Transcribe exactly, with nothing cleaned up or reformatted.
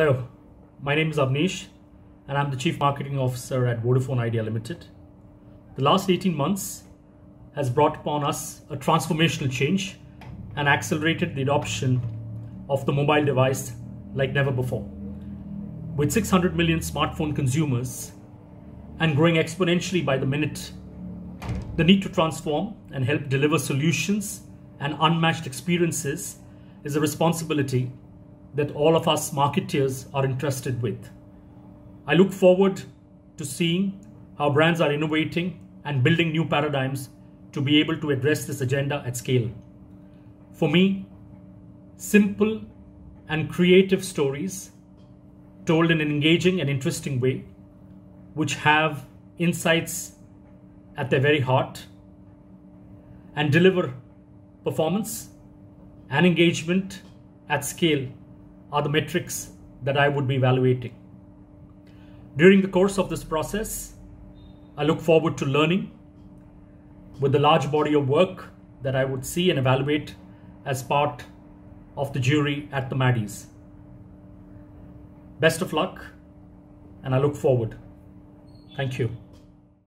Hello, my name is Avneesh and I'm the Chief Marketing Officer at Vodafone Idea Limited. The last eighteen months has brought upon us a transformational change and accelerated the adoption of the mobile device like never before. With six hundred million smartphone consumers and growing exponentially by the minute, the need to transform and help deliver solutions and unmatched experiences is a responsibility that all of us marketeers are entrusted with. I look forward to seeing how brands are innovating and building new paradigms to be able to address this agenda at scale. For me, simple and creative stories told in an engaging and interesting way, which have insights at their very heart and deliver performance and engagement at scale, are the metrics that I would be evaluating. During the course of this process, I look forward to learning with the large body of work that I would see and evaluate as part of the jury at the Maddies. Best of luck, and I look forward. Thank you.